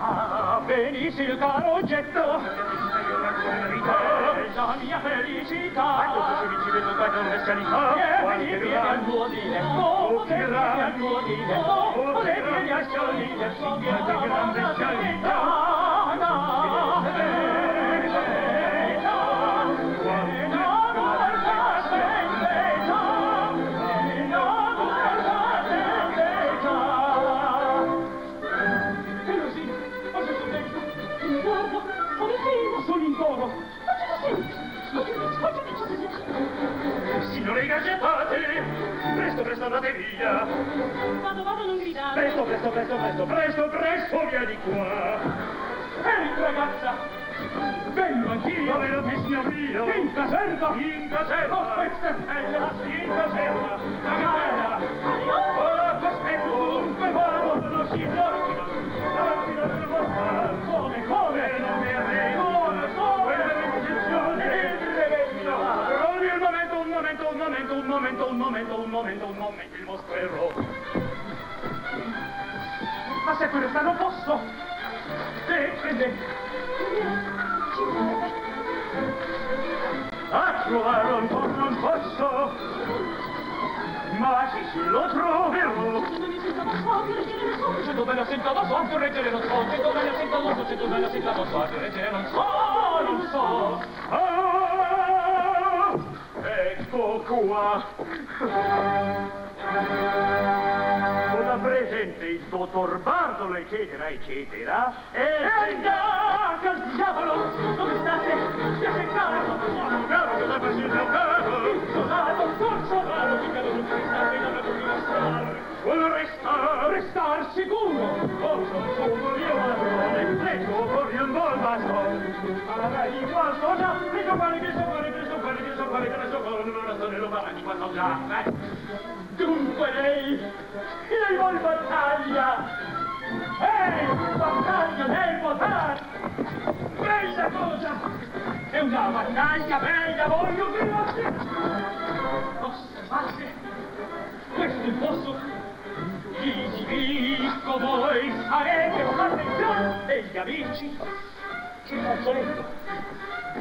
Ah, venisse il caro oggetto! La mia felicità! Vieni, vieni al tuo diletto! Vieni al tuo diletto! Vieni a sciolire! Signore di grande scialità! Signore, accettate! Presto, presto, andate via! Vado, vado, non gridate! Presto, presto, presto, presto, presto, presto, via di qua! Ehi, ragazza! Vengo anch'io! Dove lo signor mio? In caserta! In caserta! Oh, questa è bella! In caserta! La gara! Oh, cospetto! Dunque vado, lo signor! Come, come? Non mi arrivo! Un momento, il vostro errore. Ma se questa non posso! Prendete! A trovarlo non posso! Ma ci lo troverò! Se dove la sentavo sotto, reggere non so! Non so! Ecco qua! Sono presente il dottor Bartolo, eccetera, eccetera. E cazziavolo! Dove state? Siete in caro! Sono caro che la facendo caro! Insolato, consolato, che cado non pensate, non la potevo stare! Vuole restare sicuro! Oh, sono solo io, ma non è fresco, voglio un bol basso! Allora, igual, sono, mi so fare, che so fare, che so fare, che so fare, che so fare! non una sola romana di quanto già. Dunque lei vuole battaglia! Ehi, battaglia del votare! Bella cosa! È una battaglia bella, voglio che osservate! Questo è il posto! Vi dico, voi sarete con attenzione! E gli amici!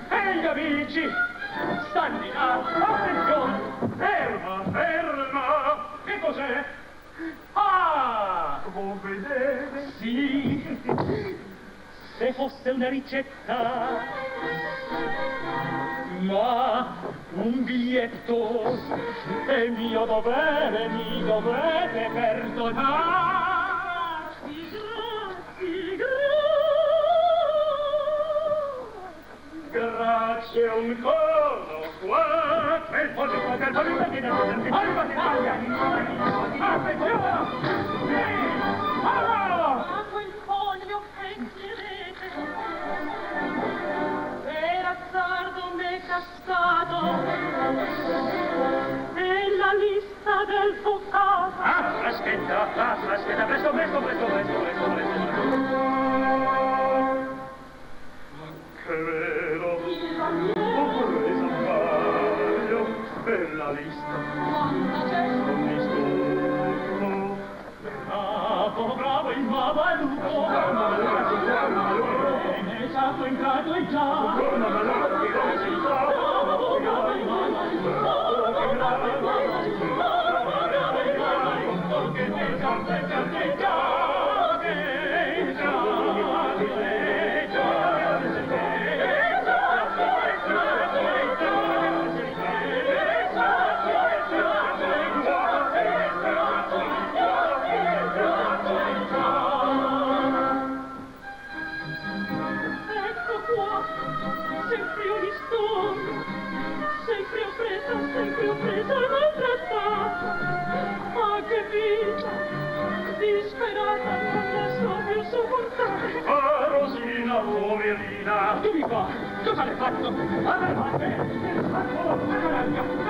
E gli amici stanno in alto, attenzione, ferma, che cos'è? Ah, come vedete, sì, se fosse una ricetta, ma un biglietto è mio dovere, mi dovete perdonare. Grazie un coro qua, per forza, per forza, per forza, per forza, per forza, per forza, a quel foglio penserete, per azzardo m'è cascato, nella lista del focato. Ah, fraschetta, presto. Vero, ho preso un paio per la lista. Sono di stupido, bravo il mavaluco. Ne è stato in grado e già. Poverina! Che mi fa? Cosa l'hai fatto?